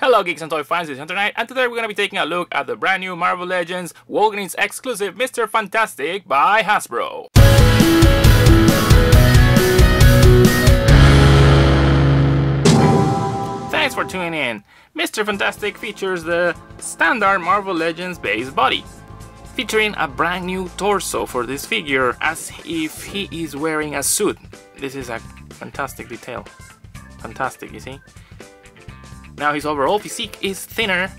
Hello Geeks and Toy fans, it's Hunter Knight, and today we're going to be taking a look at the brand new Marvel Legends Walgreens exclusive Mr. Fantastic by Hasbro. Thanks for tuning in. Mr. Fantastic features the standard Marvel Legends base body, featuring a brand new torso for this figure as if he is wearing a suit. This is a fantastic detail. Fantastic, you see? Now his overall physique is thinner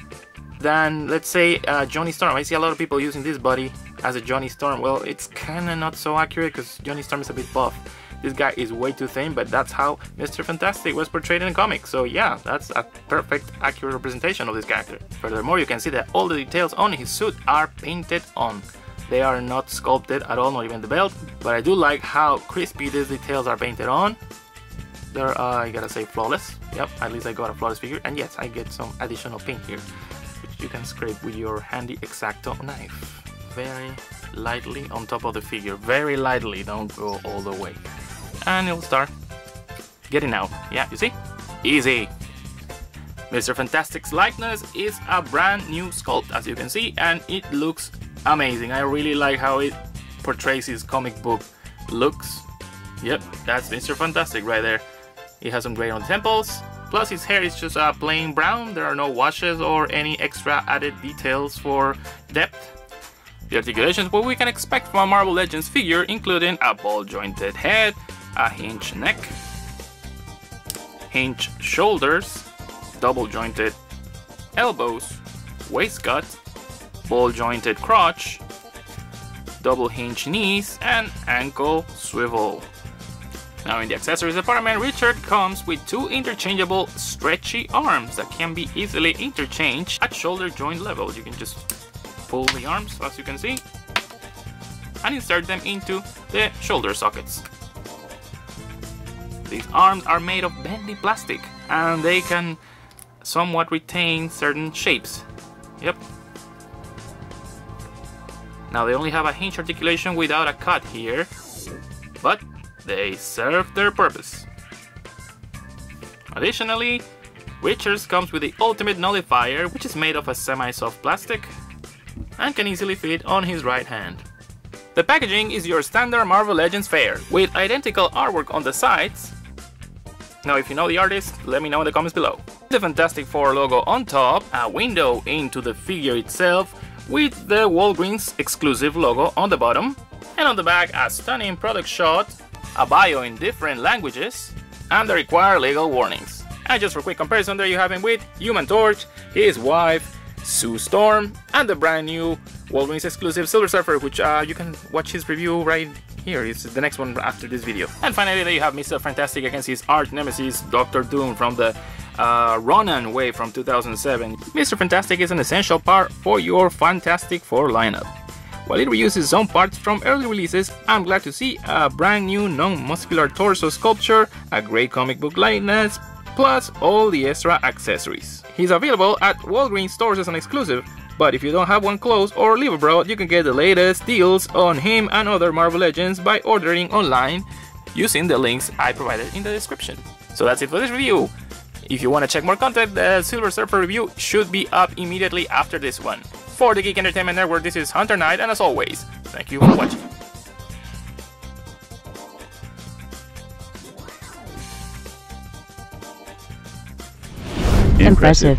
than, let's say, Johnny Storm. I see a lot of people using this body as a Johnny Storm. Well, it's kind of not so accurate because Johnny Storm is a bit buff. This guy is way too thin, but that's how Mr. Fantastic was portrayed in the comics. So yeah, that's a perfect, accurate representation of this character. Furthermore, you can see that all the details on his suit are painted on. They are not sculpted at all, not even the belt. But I do like how crispy these details are painted on. They're, I gotta say, flawless. Yep, at least I got a flawless figure. And yes, I get some additional paint here, which you can scrape with your handy X-Acto knife. Very lightly on top of the figure. Very lightly, don't go all the way. And it'll start getting out. Yeah, you see? Easy! Mr. Fantastic's likeness is a brand new sculpt, as you can see, and it looks amazing. I really like how it portrays his comic book looks. Yep, that's Mr. Fantastic right there. He has some gray on the temples, plus his hair is just plain brown. There are no washes or any extra added details for depth. The articulations, what we can expect from a Marvel Legends figure, including a ball-jointed head, a hinged neck, hinged shoulders, double-jointed elbows, waistcoat, ball-jointed crotch, double-hinged knees, and ankle swivel. Now in the accessories department, Richard comes with two interchangeable stretchy arms that can be easily interchanged at shoulder joint level. You can just pull the arms, as you can see, and insert them into the shoulder sockets. These arms are made of bendy plastic and they can somewhat retain certain shapes. Yep. Now they only have a hinge articulation without a cut here, but they serve their purpose. Additionally, Richards comes with the ultimate nullifier, which is made of a semi-soft plastic and can easily fit on his right hand. The packaging is your standard Marvel Legends fare, with identical artwork on the sides. Now if you know the artist, let me know in the comments below. The Fantastic Four logo on top, a window into the figure itself, with the Walgreens exclusive logo on the bottom, and on the back a stunning product shot, a bio in different languages, and the required legal warnings. And just for quick comparison, there you have him with Human Torch, his wife, Sue Storm, and the brand new Walgreens exclusive Silver Surfer, which you can watch his review right here. It's the next one after this video. And finally, there you have Mr. Fantastic against his arch nemesis Dr. Doom from the Ronan Wave from 2007. Mr. Fantastic is an essential part for your Fantastic Four lineup. While it reuses some parts from early releases, I'm glad to see a brand new non-muscular torso sculpture, a great comic book likeness, plus all the extra accessories. He's available at Walgreens stores as an exclusive, but if you don't have one close or live abroad, you can get the latest deals on him and other Marvel Legends by ordering online using the links I provided in the description. So that's it for this review. If you want to check more content, the Silver Surfer review should be up immediately after this one. For the Geek Entertainment Network, this is Hunter Knight, and as always, thank you for watching. Impressive.